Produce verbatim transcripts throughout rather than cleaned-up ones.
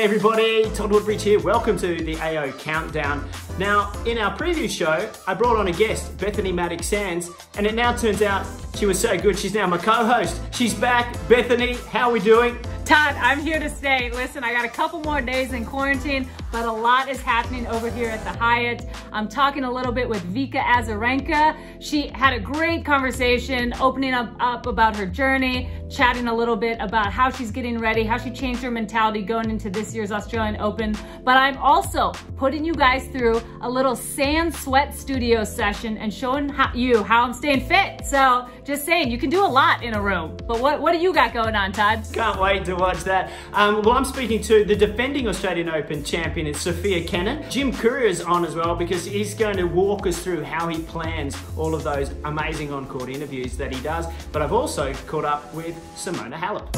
G'day everybody, Todd Woodbridge here. Welcome to the A O Countdown. Now, in our previous show, I brought on a guest, Bethanie Mattek-Sands, and it now turns out she was so good, she's now my co-host. She's back. Bethany, how are we doing? Todd, I'm here to stay. Listen, I got a couple more days in quarantine, but a lot is happening over here at the Hyatt. I'm talking a little bit with Vika Azarenka. She had a great conversation, opening up, up about her journey, chatting a little bit about how she's getting ready, how she changed her mentality going into this year's Australian Open. But I'm also putting you guys through a little sand sweat studio session and showing how, you how I'm staying fit. So just saying, you can do a lot in a room. But what, what do you got going on, Todd? Can't wait to watch that. Um, well, I'm speaking to the defending Australian Open champion. It's Sophia Kenin. Jim Courier is on as well because he's going to walk us through how he plans all of those amazing on-court interviews that he does. But I've also caught up with Simona Halep.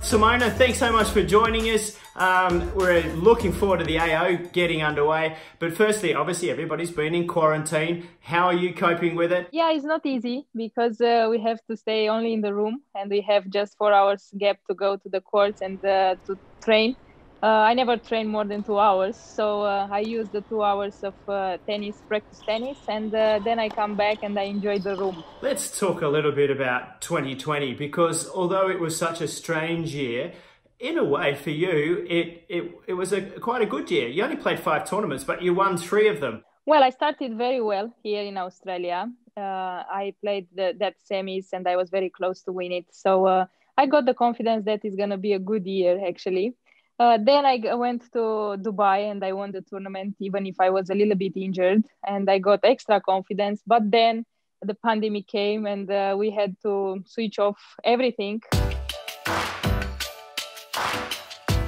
Simona, thanks so much for joining us. Um, we're looking forward to the A O getting underway. But firstly, obviously everybody's been in quarantine. How are you coping with it? Yeah, it's not easy because uh, we have to stay only in the room and we have just four hours gap to go to the courts and uh, to train. Uh, I never train more than two hours. So uh, I use the two hours of uh, tennis, practice tennis, and uh, then I come back and I enjoy the room. Let's talk a little bit about twenty twenty because although it was such a strange year, in a way for you, it, it, it was a quite a good year. You only played five tournaments, but you won three of them. Well, I started very well here in Australia. Uh, I played the, that semis and I was very close to win it. So uh, I got the confidence that it's going to be a good year, actually. Uh, then I went to Dubai and I won the tournament, even if I was a little bit injured, and I got extra confidence. But then the pandemic came and uh, we had to switch off everything.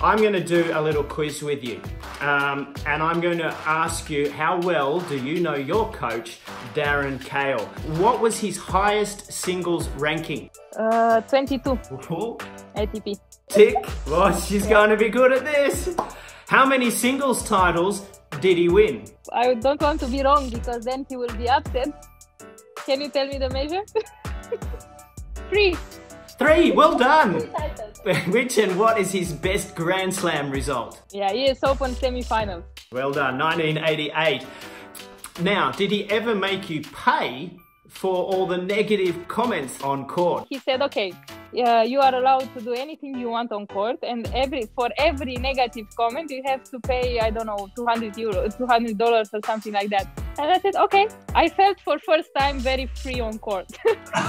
I'm going to do a little quiz with you um, and I'm going to ask you, how well do you know your coach, Darren Cahill? What was his highest singles ranking? Uh, twenty-two. Ooh. A T P. Tick. Well, she's going to be good at this. How many singles titles did he win? I don't want to be wrong because then he will be upset. Can you tell me the measure? Three. Three. Well done. Three Which and what is his best Grand Slam result? Yeah, U S Open semi-final. Well done. nineteen eighty-eight. Now, did he ever make you pay for all the negative comments on court? He said, okay, uh, you are allowed to do anything you want on court, and every for every negative comment you have to pay, I don't know, two hundred euros, two hundred dollars or something like that. And I said, okay. I felt for first time very free on court.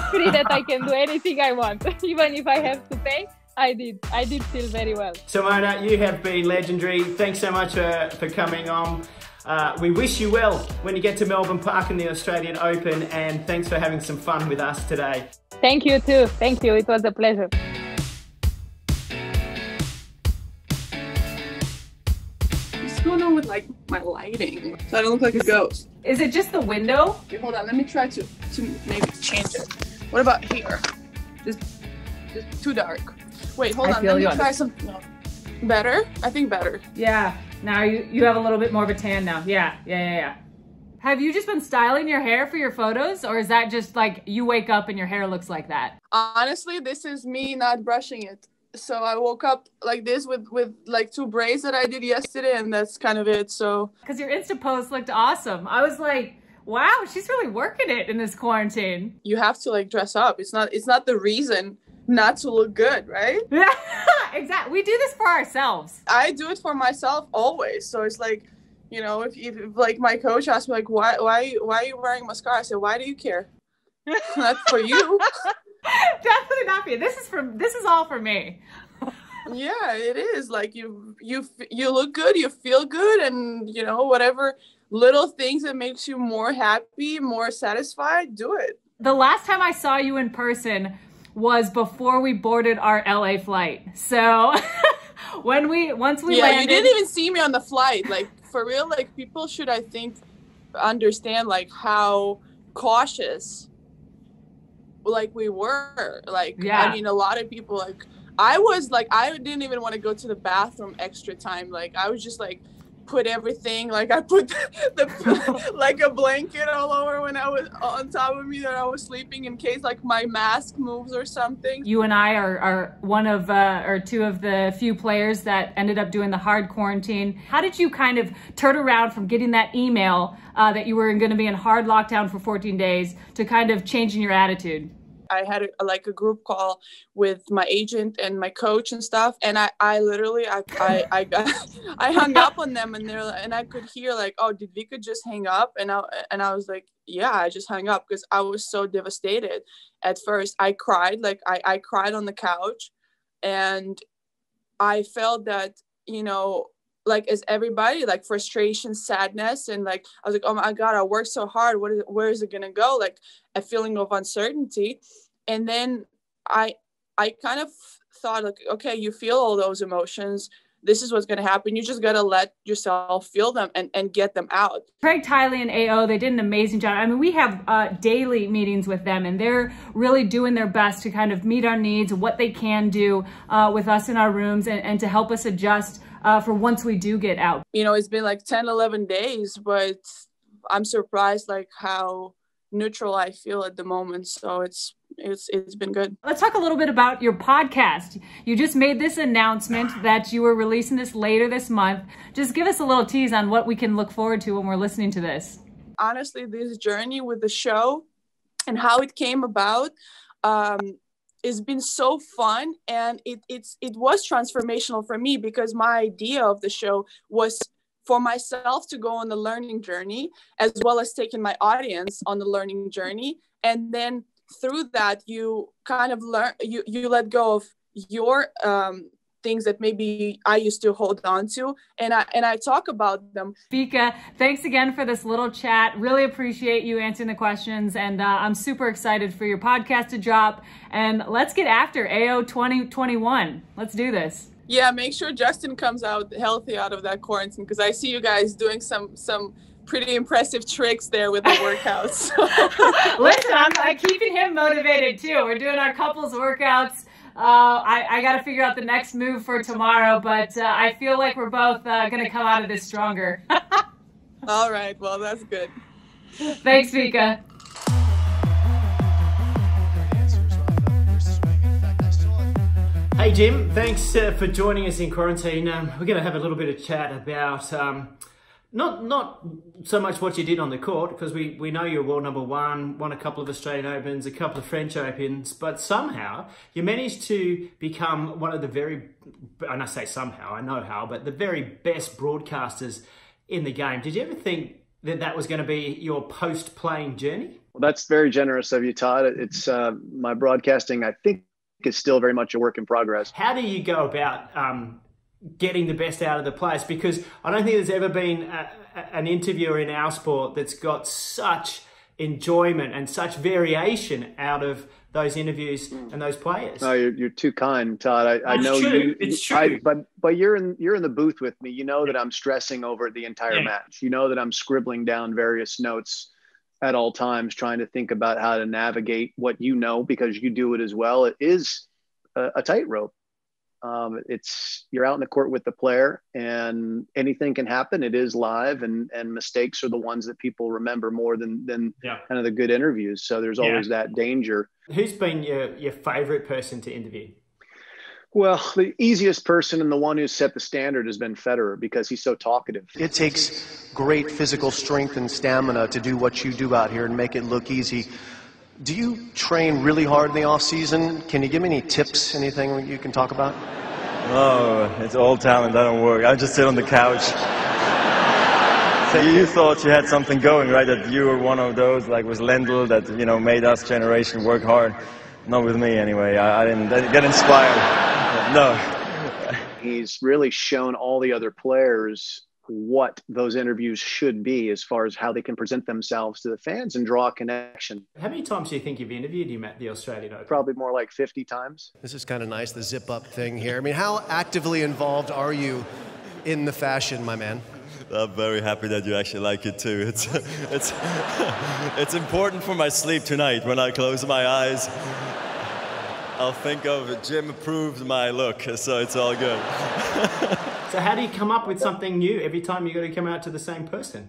Free that I can do anything I want, even if I have to pay. I did. I did feel very well. Simona, you have been legendary. Thanks so much uh, for coming on. Uh, we wish you well when you get to Melbourne Park in the Australian Open, and thanks for having some fun with us today. Thank you too. Thank you. It was a pleasure. What's going on with like my lighting? So I don't look like a ghost. Is it just the window? Okay, hold on. Let me try to, to maybe change it. What about here? Just, just too dark. Wait, hold I on. Let me honest. try some. No. Better? I think better. Yeah. Now you, you have a little bit more of a tan now. Yeah, yeah, yeah, yeah. Have you just been styling your hair for your photos, or is that just like you wake up and your hair looks like that? Honestly, this is me not brushing it. So I woke up like this with, with like two braids that I did yesterday, and that's kind of it, so. Because your Insta post looked awesome. I was like, wow, she's really working it in this quarantine. You have to like dress up. It's not, it's not the reason not to look good, right? Yeah. Exactly. We do this for ourselves. I do it for myself always. So it's like, you know, if, if, if like my coach asked me like, why, why, why are you wearing mascara? I said, why do you care? Not for you. Definitely not for you. This is from, this is all for me. Yeah, it is. Like you, you, you look good, you feel good, and you know, whatever little things that makes you more happy, more satisfied, do it. The last time I saw you in person was before we boarded our L A flight. So when we, once we yeah, landed. Yeah, you didn't even see me on the flight. Like for real, like people should, I think, understand like how cautious like we were. Like, yeah. I mean, a lot of people like, I was like, I didn't even want to go to the bathroom extra time. Like I was just like, put everything, like I put the, the like a blanket all over when I was on top of me that I was sleeping in case like my mask moves or something. You and I are, are one of uh, or two of the few players that ended up doing the hard quarantine. How did you kind of turn around from getting that email uh, that you were going to be in hard lockdown for fourteen days to kind of changing your attitude? I had a, like a group call with my agent and my coach and stuff. And I, I literally, I, I, I, got, I hung up on them and they're, and I could hear like, oh, did Vika just hang up? And I, and I was like, yeah, I just hung up because I was so devastated at first. I cried, like I, I cried on the couch and I felt that, you know, like as everybody, like frustration, sadness, and like I was like, oh my God, I worked so hard. What is, where is it gonna go? Like a feeling of uncertainty, and then I, I kind of thought like, okay, you feel all those emotions. This is what's gonna happen. You just gotta let yourself feel them and and get them out. Craig Tiley and A O, they did an amazing job. I mean, we have uh, daily meetings with them, and they're really doing their best to kind of meet our needs, what they can do uh, with us in our rooms, and, and to help us adjust. Uh, for once we do get out. You know, it's been like ten, eleven days, but I'm surprised like how neutral I feel at the moment. So it's it's it's been good. Let's talk a little bit about your podcast. You just made this announcement that you were releasing this later this month. Just give us a little tease on what we can look forward to when we're listening to this. Honestly, this journey with the show and how it came about, um, it's been so fun, and it it's it was transformational for me because my idea of the show was for myself to go on the learning journey as well as taking my audience on the learning journey. And then through that, you kind of learn, you, you let go of your um, things that maybe I used to hold on to, and I and I talk about them. Vika, thanks again for this little chat. Really appreciate you answering the questions, and uh, I'm super excited for your podcast to drop. And let's get after A O twenty twenty-one. Let's do this. Yeah, make sure Justin comes out healthy out of that quarantine because I see you guys doing some some pretty impressive tricks there with the workouts. Listen, I'm, I'm keeping him motivated too. We're doing our couples workouts. Uh, I, I got to figure out the next move for tomorrow, but uh, I feel like we're both uh, going to come out of this stronger. All right. Well, that's good. Thanks, Vika. Hey, Jim. Thanks uh, for joining us in quarantine. Um, we're going to have a little bit of chat about um, not not so much what you did on the court, because we, we know you're world number one, won a couple of Australian Opens, a couple of French Opens, but somehow you managed to become one of the very, and I say somehow, I know how, but the very best broadcasters in the game. Did you ever think that that was going to be your post-playing journey? Well, that's very generous of you, Todd. It's uh, my broadcasting, I think, is still very much a work in progress. How do you go about um, getting the best out of the players? Because I don't think there's ever been a, a, an interviewer in our sport that's got such enjoyment and such variation out of those interviews and those players. No, you're, you're too kind, Todd. I, I know true. you. It's true. I, but but you're in you're in the booth with me. You know that I'm stressing over the entire yeah. match. You know that I'm scribbling down various notes at all times, trying to think about how to navigate what you know because you do it as well. It is a, a tightrope. Um, it's you're out in the court with the player and anything can happen. It is live, and, and mistakes are the ones that people remember more than, than yeah. kind of the good interviews. So there's always yeah. that danger. Who's been your, your favorite person to interview? Well, the easiest person and the one who set the standard has been Federer because he's so talkative. It takes great physical strength and stamina to do what you do out here and make it look easy. Do you train really hard in the off season? Can you give me any tips, anything you can talk about? Oh, it's all talent. I don't work. I just sit on the couch. So you thought you had something going, right? That you were one of those, like was Lendl, that, you know, made us generation work hard. Not with me anyway. I, I didn't get inspired. No. He's really shown all the other players what those interviews should be as far as how they can present themselves to the fans and draw a connection. How many times do you think you've interviewed him at the Australian Open? Probably more like fifty times. This is kind of nice, the zip up thing here. I mean, how actively involved are you in the fashion, my man? I'm very happy that you actually like it too. It's, it's, it's important for my sleep tonight. When I close my eyes, I'll think of Jim approved my look, so it's all good. So how do you come up with something new every time you got to come out to the same person?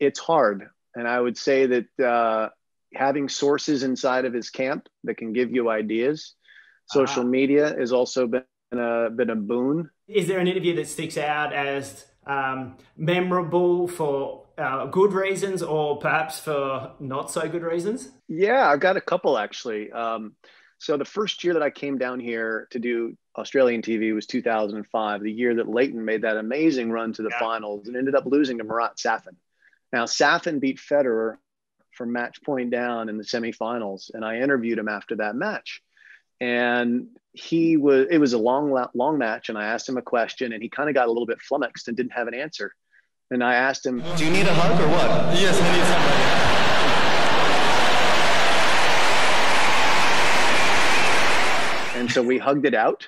It's hard. And I would say that uh, having sources inside of his camp that can give you ideas. Social uh-huh. media has also been a, been a boon. Is there an interview that sticks out as um, memorable for uh, good reasons or perhaps for not so good reasons? Yeah, I've got a couple actually. Um, so the first year that I came down here to do Australian T V was two thousand five, the year that Leighton made that amazing run to the yeah. finals and ended up losing to Marat Safin. Now, Safin beat Federer from match point down in the semifinals, and I interviewed him after that match. And he was, it was a long, long match, and I asked him a question, and he kind of got a little bit flummoxed and didn't have an answer. And I asked him, do you need a hug or what? Yes, I need something. And so we hugged it out.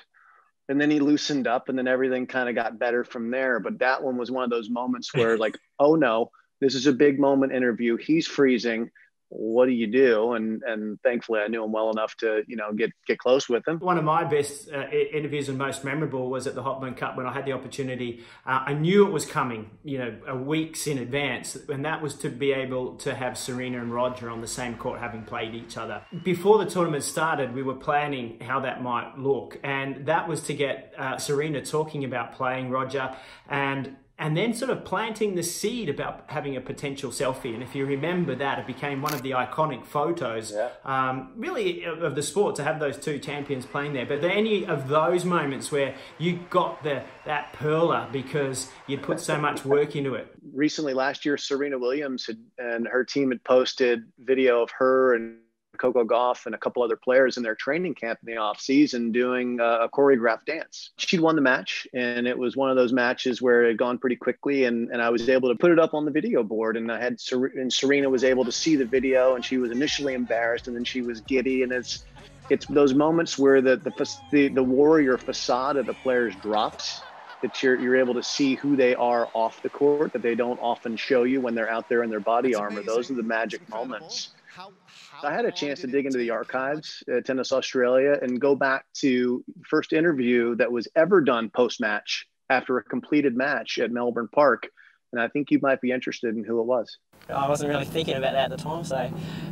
And then he loosened up, and then everything kind of got better from there. But that one was one of those moments where like, oh no, this is a big moment interview. He's freezing. What do you do? And and thankfully I knew him well enough to, you know, get, get close with him. One of my best uh, interviews and most memorable was at the Hopman Cup when I had the opportunity. Uh, I knew it was coming, you know, a weeks in advance. And that was to be able to have Serena and Roger on the same court, having played each other. Before the tournament started, we were planning how that might look. And that was to get uh, Serena talking about playing Roger and And then sort of planting the seed about having a potential selfie. And if you remember that, it became one of the iconic photos, yeah. um, really, of, of the sport to have those two champions playing there. But there any of those moments where you got the that perler because you'd put so much work into it? Recently, last year, Serena Williams had, and her team had posted video of her and Coco Goff and a couple other players in their training camp in the off season doing a choreographed dance. She'd won the match, and it was one of those matches where it had gone pretty quickly, and, and I was able to put it up on the video board, and I had Ser and Serena was able to see the video, and she was initially embarrassed, and then she was giddy, and it's it's those moments where the the the, the warrior facade of the players drops, that you're, you're able to see who they are off the court, that they don't often show you when they're out there in their body That's armor. Amazing. Those are the magic moments. How, how I had a chance to dig into the archives at Tennis Australia and go back to the first interview that was ever done post-match after a completed match at Melbourne Park. And I think you might be interested in who it was. I wasn't really thinking about that at the time, so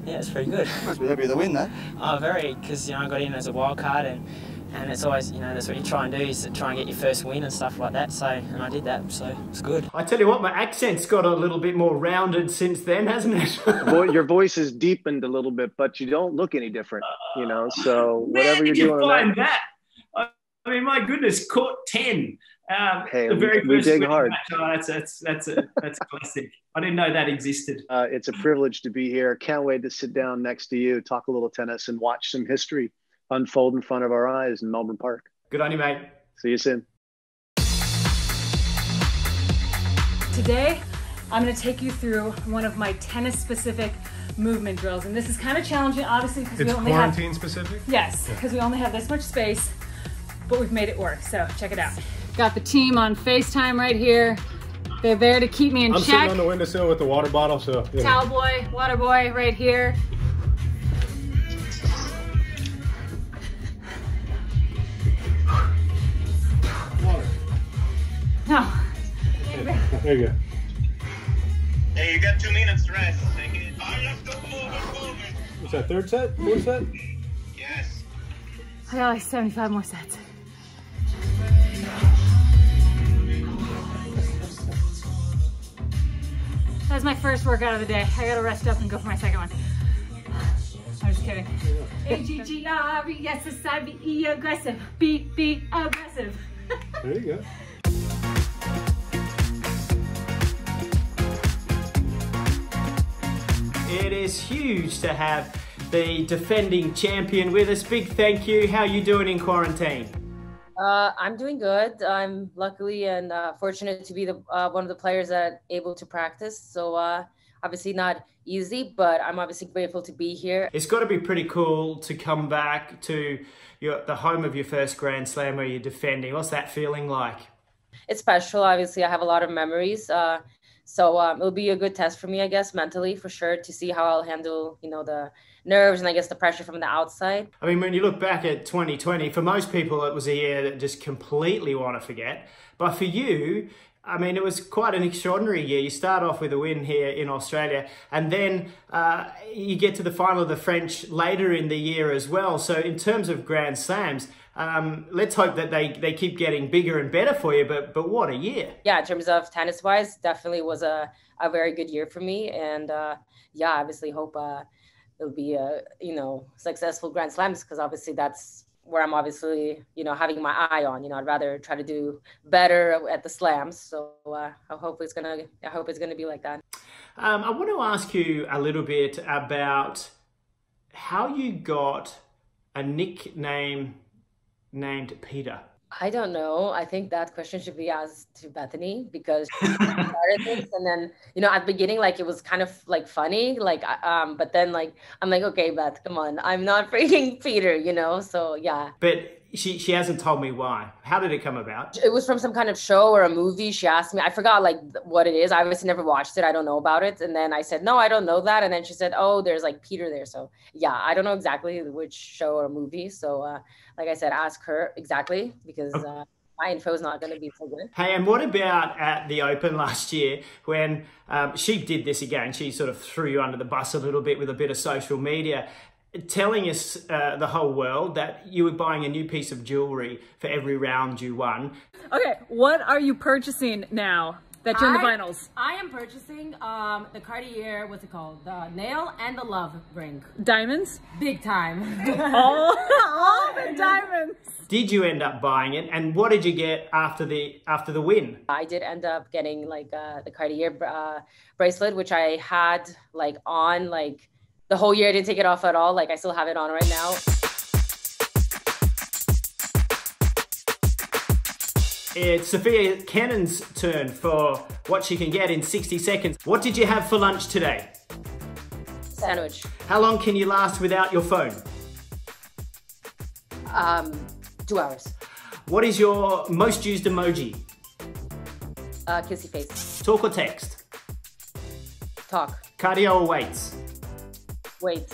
yeah, it's pretty good. You must be happy with the win, though. Oh, very, because you know I got in as a wild card, and, and it's always, you know, that's what you try and do, is to try and get your first win and stuff like that. So, and I did that, so it's good. I tell you what, my accent's got a little bit more rounded since then, hasn't it? Boy, your voice has deepened a little bit, but you don't look any different, you know. So where whatever did you're you doing, find that? that? I mean, my goodness, court ten. Um, hey, the very we, we dig hard. Oh, that's, that's, that's, a, that's a classic. I didn't know that existed. Uh, it's a privilege to be here. Can't wait to sit down next to you, talk a little tennis, and watch some history unfold in front of our eyes in Melbourne Park. Good on you, mate. See you soon. Today, I'm going to take you through one of my tennis-specific movement drills. And this is kind of challenging, obviously, because we only have... It's quarantine-specific? Yes, because yeah. we only have this much space, but we've made it work. So check it out. Got the team on FaceTime right here. They're there to keep me in I'm check. I'm sitting on the windowsill with the water bottle, so... You know. Towel boy, water boy right here. Water. No. There you go. Hey, you got two minutes to rest. Take it. All right, let's go forward, what's that, third set? Fourth set? Yes. I got like seventy-five more sets. That was my first workout of the day. I gotta rest up and go for my second one. I'm just kidding. A G G R E S S I B E aggressive. Be, be aggressive. There you go. It is huge to have the defending champion with us. Big thank you. How are you doing in quarantine? Uh, I'm doing good. I'm luckily and uh, fortunate to be the, uh, one of the players that are able to practice. So uh, obviously not easy, but I'm obviously grateful to be here. It's got to be pretty cool to come back to your, the home of your first Grand Slam where you're defending. What's that feeling like? It's special. Obviously, I have a lot of memories. Uh, So um, it'll be a good test for me, I guess, mentally, for sure, to see how I'll handle, you know, the nerves and I guess the pressure from the outside. I mean, when you look back at twenty twenty, for most people, it was a year that just completely want to forget. But for you, I mean, it was quite an extraordinary year. You start off with a win here in Australia, and then uh, you get to the final of the French later in the year as well. So in terms of Grand Slams, Um, let's hope that they, they keep getting bigger and better for you, but but what a year. Yeah, in terms of tennis-wise, definitely was a, a very good year for me. And, uh, yeah, obviously hope uh, it'll be a, you know, successful Grand Slams, because obviously that's where I'm obviously, you know, having my eye on. You know, I'd rather try to do better at the slams. So uh, I hope it's gonna, I hope it's gonna be like that. Um, I want to ask you a little bit about how you got a nickname named Peter. I don't know. I think that question should be asked to Bethany, because she started this, and then, you know, at the beginning, like, it was kind of like funny, like, um, but then, like, I'm like, okay, Beth, come on, I'm not freaking Peter, you know? So yeah. But she, she hasn't told me why. How did it come about? It was from some kind of show or a movie. She asked me, I forgot like what it is. I obviously never watched it. I don't know about it. And then I said, no, I don't know that. And then she said, oh, there's like Peter there. So yeah, I don't know exactly which show or movie. So uh, like I said, ask her exactly, because uh, my info is not going to be so good. Hey, and what about at the Open last year when um, she did this again? She sort of threw you under the bus a little bit with a bit of social media, telling us, uh, the whole world, that you were buying a new piece of jewelry for every round you won. Okay, what are you purchasing now that you're I, in the finals? I am purchasing um, the Cartier, what's it called? The nail and the love ring. Diamonds? Big time. all, all the diamonds. Did you end up buying it? And what did you get after the after the win? I did end up getting like uh, the Cartier uh, bracelet, which I had like on like the whole year. I didn't take it off at all. Like, I still have it on right now. It's Sophia Kenin's turn for what she can get in sixty seconds. What did you have for lunch today? Sandwich. How long can you last without your phone? Um, two hours. What is your most used emoji? Uh, kissy face. Talk or text? Talk. Cardio or weights? Wait.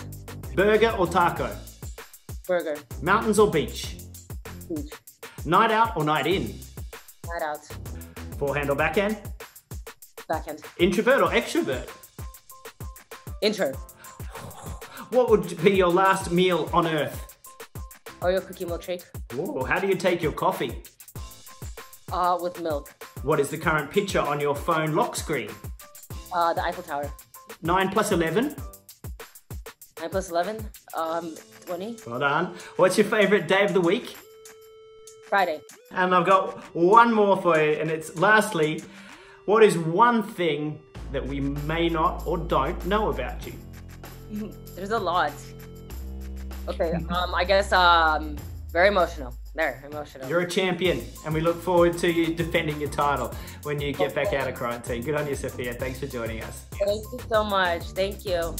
Burger or taco? Burger. Mountains or beach? Beach. Night out or night in? Night out. Forehand or backhand? Backhand. Introvert or extrovert? Intro. What would be your last meal on earth? Oreo cookie milkshake. Ooh, how do you take your coffee? Uh, with milk. What is the current picture on your phone lock screen? Uh, the Eiffel Tower. nine plus eleven? nine plus eleven, um, twenty. Well done. What's your favourite day of the week? Friday. And I've got one more for you, and it's lastly, what is one thing that we may not or don't know about you? There's a lot. Okay, um, I guess um, very emotional. There, emotional. You're a champion, and we look forward to you defending your title when you get okay. back out of quarantine. Good on you, Sophia. Thanks for joining us. Thank you so much. Thank you.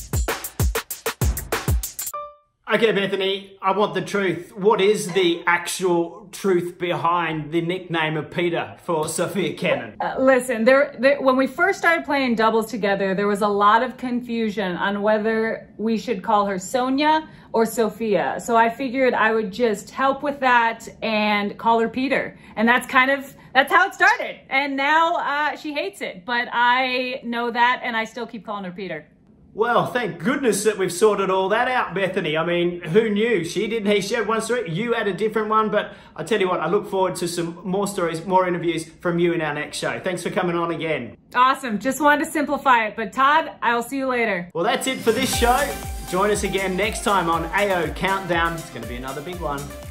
Okay, Bethany, I want the truth. What is the actual truth behind the nickname of Peter for Sophia Kenin? Uh, listen, there, there, when we first started playing doubles together, there was a lot of confusion on whether we should call her Sonia or Sophia. So I figured I would just help with that and call her Peter. And that's kind of, that's how it started. And now uh, she hates it, but I know that and I still keep calling her Peter. Well, thank goodness that we've sorted all that out, Bethany. I mean, who knew? She didn't. He shared one story. You had a different one. But I tell you what, I look forward to some more stories, more interviews from you in our next show. Thanks for coming on again. Awesome. Just wanted to simplify it. But Todd, I'll see you later. Well, that's it for this show. Join us again next time on A O Countdown. It's going to be another big one.